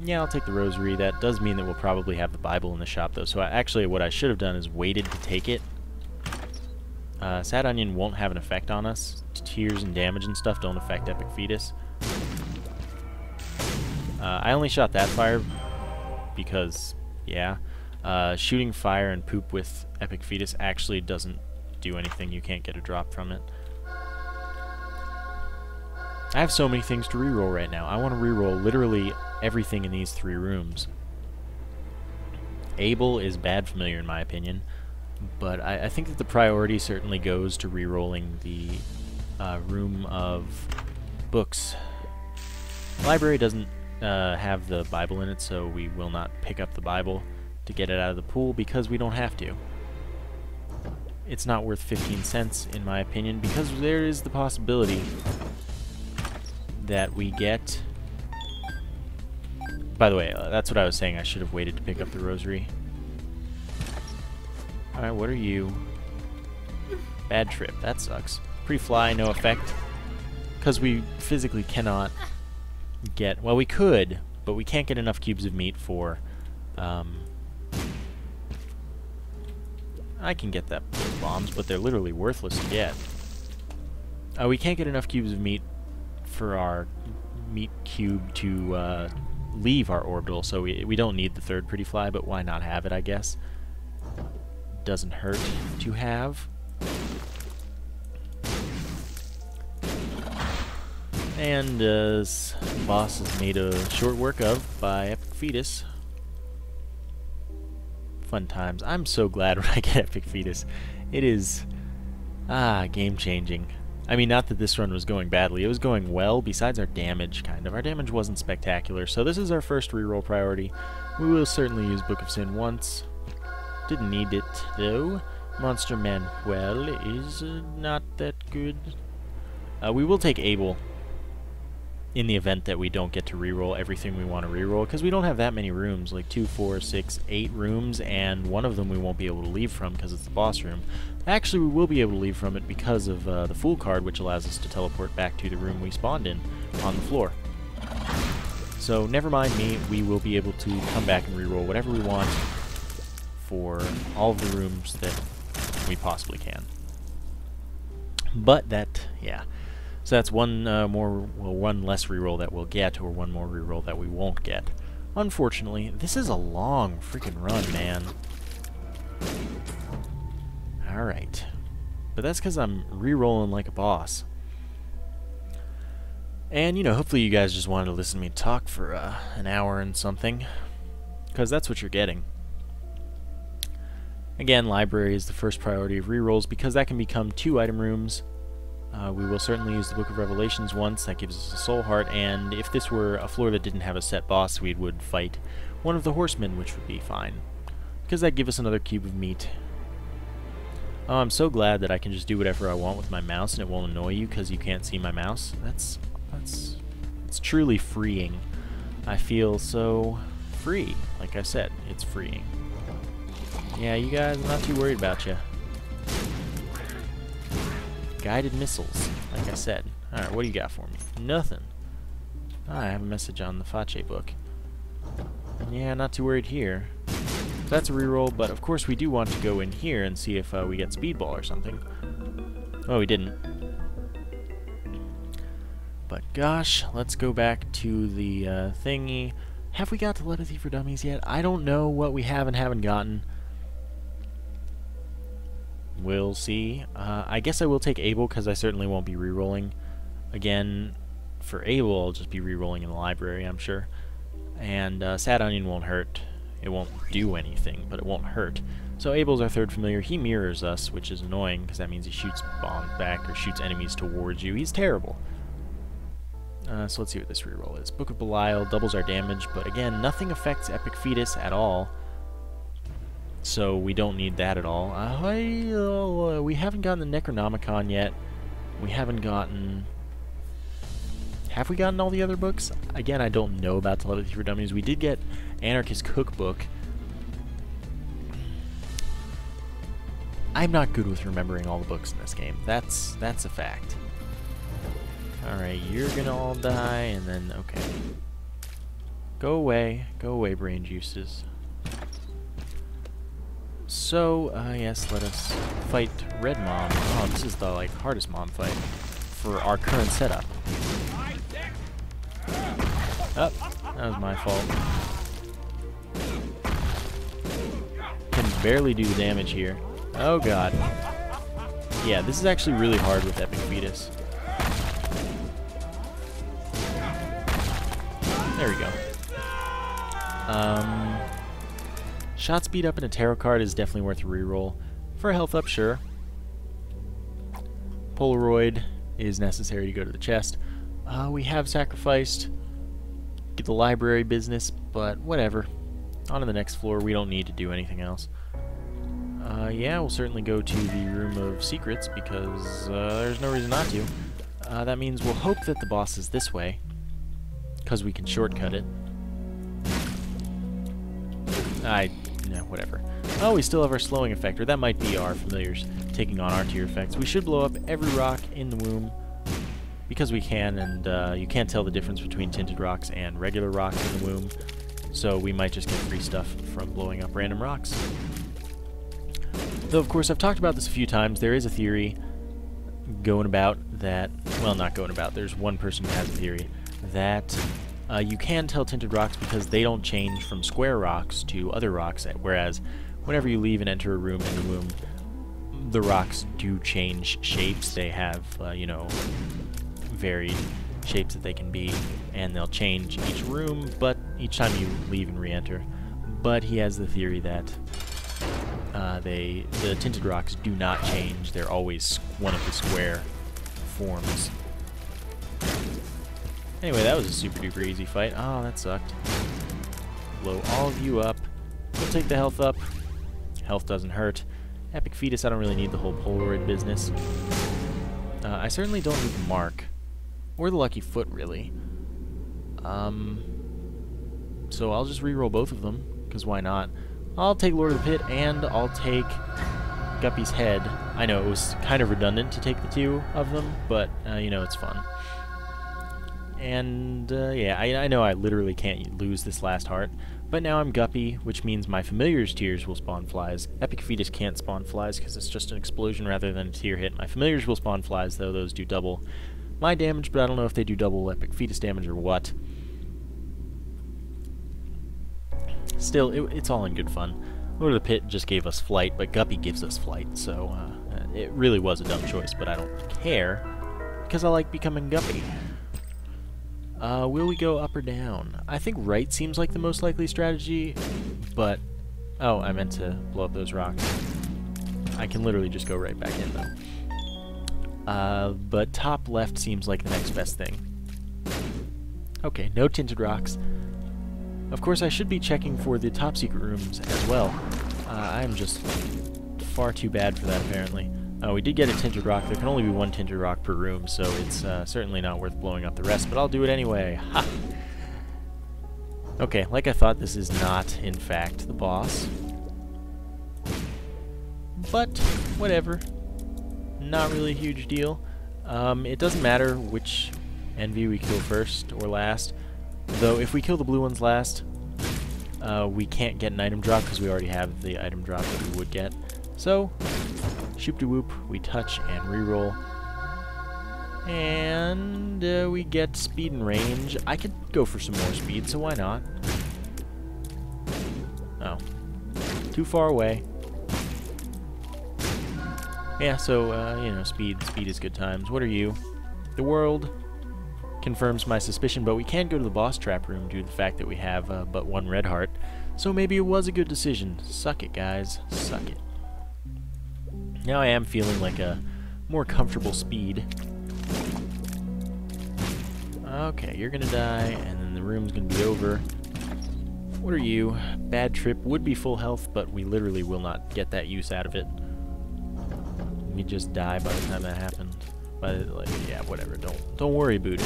Yeah, I'll take the rosary. That does mean that we'll probably have the Bible in the shop, though. So I, actually, what I should have done is waited to take it. Uh, Sad Onion won't have an effect on us. Tears and damage and stuff don't affect Epic Fetus. Uh, I only shot that fire because, yeah. Uh, shooting fire and poop with Epic Fetus actually doesn't do anything. You can't get a drop from it. I have so many things to reroll right now. I want to reroll literally everything in these three rooms. Abel is bad familiar in my opinion, but I, I think that the priority certainly goes to rerolling the uh, room of books. Library doesn't uh, have the Bible in it, so we will not pick up the Bible to get it out of the pool because we don't have to. It's not worth fifteen cents in my opinion because there is the possibility that we get... By the way, uh, that's what I was saying. I should have waited to pick up the rosary. Alright, what are you? Bad trip. That sucks. Pretty Fly, no effect. Because we physically cannot get... Well, we could, but we can't get enough cubes of meat for... Um, I can get that bombs, but they're literally worthless to get. Uh, we can't get enough cubes of meat for our meat cube to uh, leave our orbital, so we, we don't need the third Pretty Fly, but why not have it, I guess? Doesn't hurt to have. And uh, this boss is made a short work of by Epic Fetus. Fun times. I'm so glad when I get Epic Fetus. It is, ah, game-changing. I mean, not that this run was going badly. It was going well, besides our damage, kind of. Our damage wasn't spectacular, so this is our first reroll priority. We will certainly use Book of Sin once. Didn't need it, though. Monster Manuel is uh, not that good. Uh, we will take Abel in the event that we don't get to reroll everything we want to reroll, because we don't have that many rooms, like two, four, six, eight rooms, and one of them we won't be able to leave from because it's the boss room. Actually, we will be able to leave from it because of uh, the Fool card, which allows us to teleport back to the room we spawned in on the floor. So never mind me, we will be able to come back and reroll whatever we want for all of the rooms that we possibly can. But that, yeah. So that's one uh, more, well, one less reroll that we'll get, or one more reroll that we won't get. Unfortunately, this is a long freaking run, man. All right, but that's because I'm rerolling like a boss. And you know, hopefully you guys just wanted to listen to me talk for uh, an hour and something, because that's what you're getting. Again, library is the first priority of rerolls because that can become two item rooms. Uh, we will certainly use the Book of Revelations once, that gives us a soul heart, and if this were a floor that didn't have a set boss, we would fight one of the horsemen, which would be fine, because that'd give us another cube of meat. Oh, I'm so glad that I can just do whatever I want with my mouse and it won't annoy you because you can't see my mouse. That's, that's, it's truly freeing. I feel so free. Like I said, it's freeing. Yeah, you guys, I'm not too worried about you. Guided missiles, like I said. Alright, what do you got for me? Nothing. Ah, I have a message on the Fache book. Yeah, not too worried here. That's a reroll, but of course we do want to go in here and see if uh, we get Speedball or something. Oh, we didn't. But gosh, let's go back to the uh, thingy. Have we got Telepathy for Dummies yet? I don't know what we have and haven't gotten. We'll see. Uh, I guess I will take Abel because I certainly won't be rerolling. Again, for Abel, I'll just be rerolling in the library, I'm sure. And uh, Sad Onion won't hurt. It won't do anything, but it won't hurt. So Abel's our third familiar. He mirrors us, which is annoying because that means he shoots bombs back or shoots enemies towards you. He's terrible. Uh, so let's see what this reroll is. Book of Belial doubles our damage, but again, nothing affects Epic Fetus at all. So we don't need that at all. Uh, I, uh, we haven't gotten the Necronomicon yet. We haven't gotten... Have we gotten all the other books? Again, I don't know about Telepathy for Dummies. We did get Anarchist Cookbook. I'm not good with remembering all the books in this game. That's that's a fact. Alright, you're gonna all die, and then, okay. Go away. Go away, brain juices. So, uh, yes, let us fight Red Mom. Oh, this is the, like, hardest Mom fight for our current setup. Oh, that was my fault. Can barely do the damage here. Oh god. Yeah, this is actually really hard with Epic Fetus. There we go. Um, shot speed up in a tarot card is definitely worth a reroll. For a health up, sure. Polaroid is necessary to go to the chest. Uh, we have sacrificed... the library business, but whatever. On to the next floor, we don't need to do anything else. Uh, yeah, we'll certainly go to the Room of Secrets because uh, there's no reason not to. Uh, that means we'll hope that the boss is this way because we can shortcut it. I... no, whatever. Oh, we still have our slowing effect, or that might be our familiars taking on our tier effects. We should blow up every rock in the womb. Because we can, and uh, you can't tell the difference between tinted rocks and regular rocks in the womb, so we might just get free stuff from blowing up random rocks. Though, of course, I've talked about this a few times. There is a theory going about that, well, not going about, there's one person who has a theory that uh, you can tell tinted rocks because they don't change from square rocks to other rocks, whereas whenever you leave and enter a room in the womb, the rocks do change shapes. They have, uh, you know, varied shapes that they can be, and they'll change each room, but each time you leave and re-enter. But he has the theory that uh, they, the tinted rocks do not change. They're always one of the square forms. Anyway, that was a super duper easy fight. Oh, that sucked. Blow all of you up. We'll take the health up. Health doesn't hurt. Epic Fetus, I don't really need the whole Polaroid business. Uh, I certainly don't need the Mark. Or the Lucky Foot, really. Um, so I'll just reroll both of them, because why not? I'll take Lord of the Pit, and I'll take Guppy's Head. I know, it was kind of redundant to take the two of them, but, uh, you know, it's fun. And, uh, yeah, I, I know I literally can't lose this last heart. But now I'm Guppy, which means my Familiar's Tears will spawn flies. Epic Fetus can't spawn flies because it's just an explosion rather than a tear hit. My Familiars will spawn flies, though. Those do double my damage, but I don't know if they do double Epic Fetus damage or what. Still, it, it's all in good fun. Lord of the Pit just gave us flight, but Guppy gives us flight, so uh, it really was a dumb choice, but I don't care because I like becoming Guppy. Uh, will we go up or down? I think right seems like the most likely strategy, but... Oh, I meant to blow up those rocks. I can literally just go right back in, though. Uh, but top left seems like the next best thing. Okay, no tinted rocks. Of course, I should be checking for the top secret rooms as well. Uh, I'm just far too bad for that, apparently. Uh, we did get a tinted rock. There can only be one tinted rock per room, so it's uh, certainly not worth blowing up the rest, but I'll do it anyway. Ha! Okay, like I thought, this is not, in fact, the boss. But, whatever. Not really a huge deal. Um, it doesn't matter which envy we kill first or last, though if we kill the blue ones last, uh, we can't get an item drop because we already have the item drop that we would get. So... shoop-de-whoop, we touch and reroll. And uh, we get speed and range. I could go for some more speed, so why not? Oh. Too far away. Yeah, so, uh, you know, speed. Speed is good times. What are you? The world confirms my suspicion, but we can go to the boss trap room due to the fact that we have uh, but one red heart. So maybe it was a good decision. Suck it, guys. Suck it. Now I am feeling like a more comfortable speed. Okay, you're gonna die, and then the room's gonna be over. What are you? Bad trip would be full health, but we literally will not get that use out of it. We just die by the time that happened. By the, like, yeah, whatever. Don't don't worry, Buddha.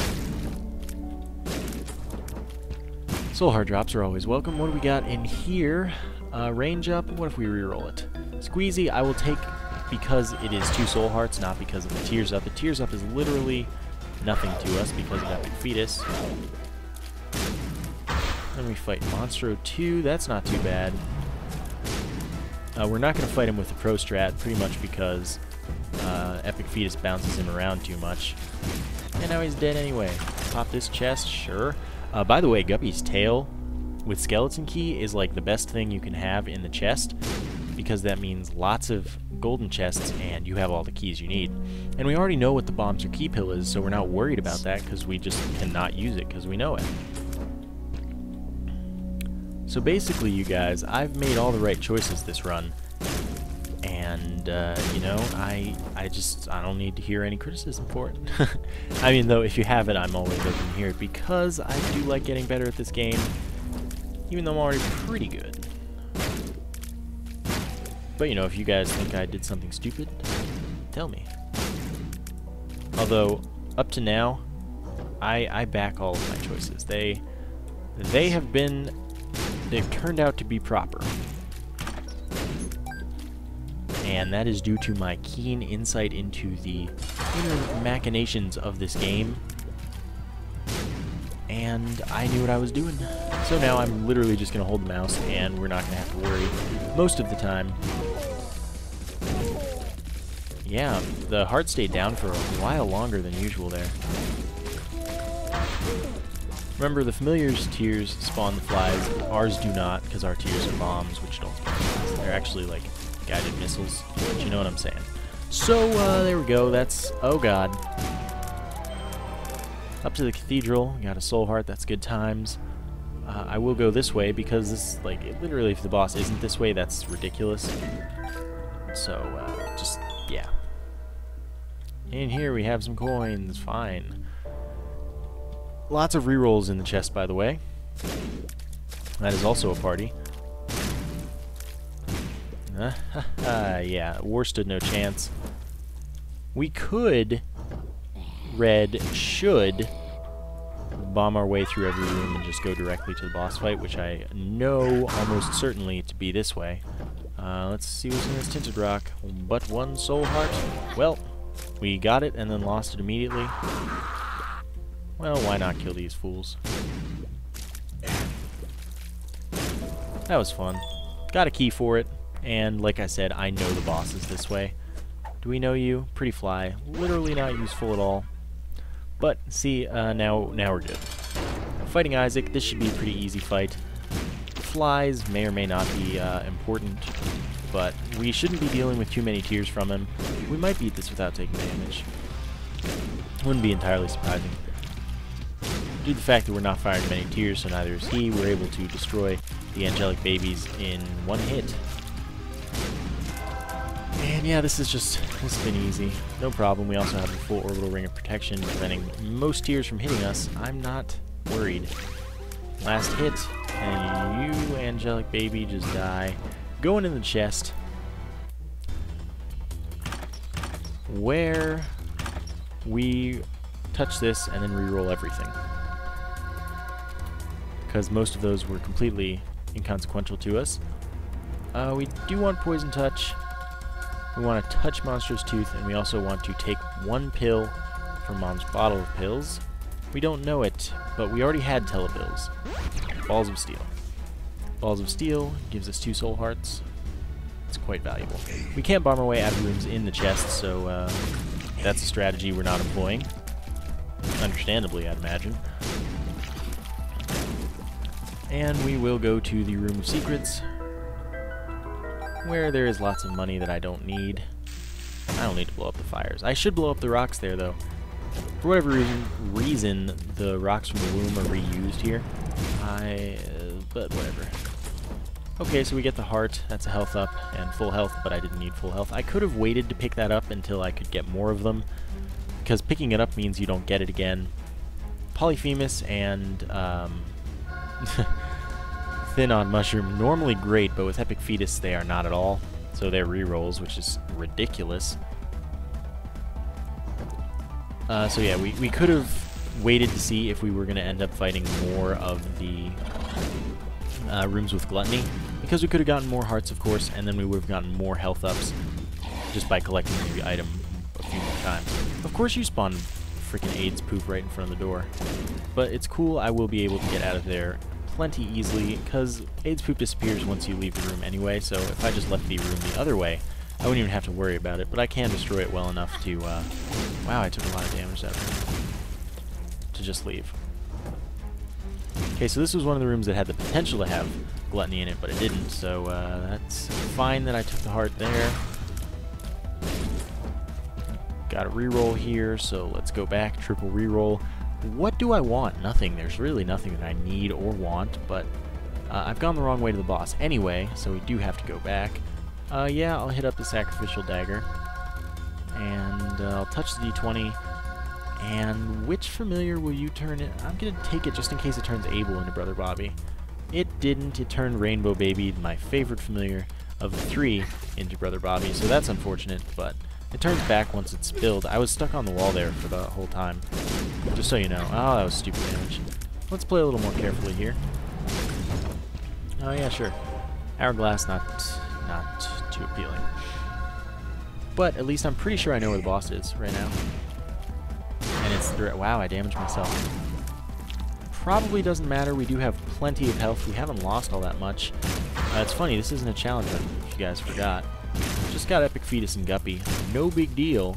Soul hard drops are always welcome. What do we got in here? Uh, range up. What if we reroll it? Squeezy, I will take. Because it is two soul hearts, not because of the tears up. The tears up is literally nothing to us because of Epic Fetus. Then we fight Monstro two. That's not too bad. Uh, we're not going to fight him with the Pro Strat, pretty much because uh, Epic Fetus bounces him around too much. And now he's dead anyway. Pop this chest, sure. Uh, by the way, Guppy's Tail with Skeleton Key is like the best thing you can have in the chest, because that means lots of golden chests and you have all the keys you need. And we already know what the bombs or key pill is, so we're not worried about that because we just cannot use it because we know it. So basically, you guys, I've made all the right choices this run, and uh, you know, I I just I don't need to hear any criticism for it. I mean, though, if you haven't, I'm always open here because I do like getting better at this game, even though I'm already pretty good. But, you know, if you guys think I did something stupid, tell me. Although, up to now, I, I back all of my choices. They, they have been... They've turned out to be proper. And that is due to my keen insight into the inner machinations of this game. And I knew what I was doing. So now I'm literally just going to hold the mouse, and we're not going to have to worry most of the time Yeah, the heart stayed down for a while longer than usual there. Remember, the familiar's tears spawn the flies. Ours do not, because our tears are bombs, which don't spawn flies. They're actually, like, guided missiles, but you know what I'm saying. So, uh, there we go. That's... oh, God. Up to the cathedral. Got a soul heart. That's good times. Uh, I will go this way, because this, like, it, literally, if the boss isn't this way, that's ridiculous. So, uh, just, yeah. In here, we have some coins. Fine. Lots of rerolls in the chest, by the way. That is also a party. Uh, yeah, war stood no chance. We could, red should, bomb our way through every room and just go directly to the boss fight, which I know almost certainly to be this way. Uh, let's see what's in this tinted rock. But one soul heart. Well, we got it and then lost it immediately. Well, why not kill these fools? That was fun. Got a key for it. And, like I said, I know the boss is this way. Do we know you? Pretty Fly. Literally not useful at all. But, see, uh, now, now we're good. Fighting Isaac, this should be a pretty easy fight. Flies may or may not be uh, important, but we shouldn't be dealing with too many tears from him. We might beat this without taking damage. Wouldn't be entirely surprising. Due to the fact that we're not firing many tears, so neither is he, we're able to destroy the angelic babies in one hit. And yeah, this is just, this has been easy. No problem. We also have a full orbital ring of protection, preventing most tears from hitting us. I'm not worried. Last hit, and you angelic baby just die. Going in the chest. Where we touch this and then reroll everything. Because most of those were completely inconsequential to us. Uh, we do want Poison Touch, we want to touch Monster's Tooth, and we also want to take one pill from Mom's bottle of pills. We don't know it, but we already had Telebills. Balls of Steel. Balls of Steel gives us two soul hearts. It's quite valuable. We can't bomb our way out of rooms in the chest, so uh, that's a strategy we're not employing. Understandably, I'd imagine. And we will go to the Room of Secrets, where there is lots of money that I don't need. I don't need to blow up the fires. I should blow up the rocks there, though. For whatever reason, reason the rocks from the womb are reused here. I... Uh, but whatever. Okay, so we get the heart. That's a health up and full health, but I didn't need full health. I could have waited to pick that up until I could get more of them, because picking it up means you don't get it again. Polyphemus and... Um, Thin on Mushroom, normally great, but with Epic Fetus they are not at all. So they're rerolls, which is ridiculous. Uh, so yeah, we, we could have waited to see if we were going to end up fighting more of the uh, Rooms with Gluttony, because we could have gotten more hearts, of course, and then we would have gotten more health ups just by collecting the item a few more times. Of course you spawned freaking AIDS poop right in front of the door. But it's cool, I will be able to get out of there plenty easily, because AIDS poop disappears once you leave the room anyway, so if I just left the room the other way, I wouldn't even have to worry about it, but I can destroy it well enough to, uh... wow, I took a lot of damage that room. To just leave. Okay, so this was one of the rooms that had the potential to have Gluttony in it, but it didn't, so, uh, that's fine that I took the heart there. Got a reroll here, so let's go back, triple reroll. What do I want? Nothing. There's really nothing that I need or want, but uh, I've gone the wrong way to the boss anyway, so we do have to go back. Uh, yeah, I'll hit up the sacrificial dagger, and uh, I'll touch the d twenty, and which familiar will you turn it? I'm going to take it just in case it turns Abel into Brother Bobby. It didn't. It turned Rainbow Baby, my favorite familiar of the three, into Brother Bobby, so that's unfortunate, but it turns back once it's spilled. I was stuck on the wall there for the whole time. Just so you know. Oh, that was stupid damage. Let's play a little more carefully here. Oh yeah, sure. Hourglass, not not too appealing. But at least I'm pretty sure I know where the boss is right now. And it's direct. Wow, I damaged myself. Probably doesn't matter. We do have plenty of health. We haven't lost all that much. Uh, it's funny, this isn't a challenge, if you guys forgot. Just got Epic Fetus and Guppy. No big deal.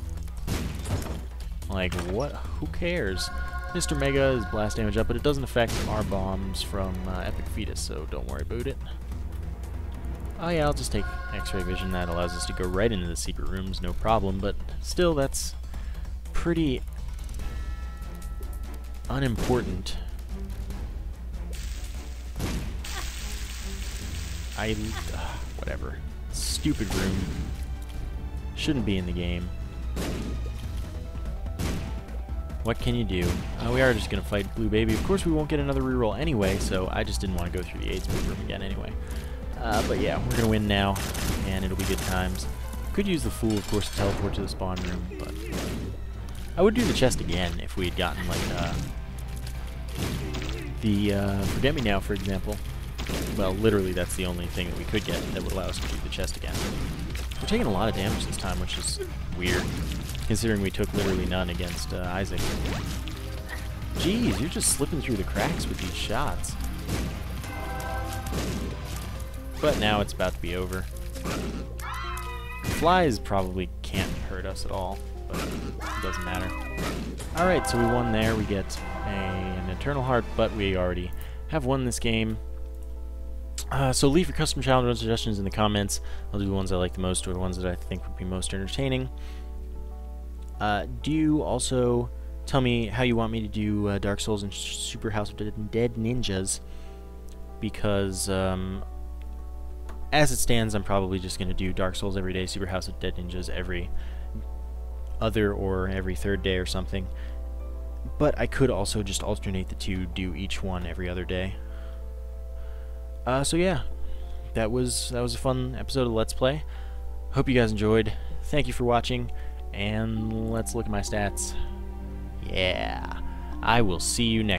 Like, what? Who cares? Mister Mega is blast damage up, but it doesn't affect our bombs from uh, Epic Fetus, so don't worry about it. Oh yeah, I'll just take X-Ray Vision. That allows us to go right into the secret rooms, no problem, but still, that's pretty unimportant. I... Uh, whatever. Stupid room. Shouldn't be in the game. What can you do? Uh, we are just going to fight Blue Baby. Of course we won't get another reroll anyway, so I just didn't want to go through the eight-speed room again anyway. Uh, but yeah, we're going to win now, and it'll be good times. Could use the Fool, of course, to teleport to the spawn room, but... I would do the chest again if we had gotten, like, uh... the, uh, Forget Me Now, for example. Well, literally, that's the only thing that we could get that would allow us to do the chest again. We're taking a lot of damage this time, which is weird, considering we took literally none against uh, Isaac. Jeez, you're just slipping through the cracks with these shots. But now it's about to be over. Flies probably can't hurt us at all, but it doesn't matter. Alright, so we won there. We get a, an Eternal Heart, but we already have won this game. Uh, so leave your custom challenge and suggestions in the comments. I'll do the ones I like the most or the ones that I think would be most entertaining. Uh, do also tell me how you want me to do uh, Dark Souls and Super House of Dead Ninjas, because um, as it stands, I'm probably just going to do Dark Souls every day, Super House of Dead Ninjas every other or every third day or something. But I could also just alternate the two, do each one every other day. Uh, so yeah, that was that was a fun episode of Let's Play. Hope you guys enjoyed. Thank you for watching, and let's look at my stats. Yeah, I will see you next time.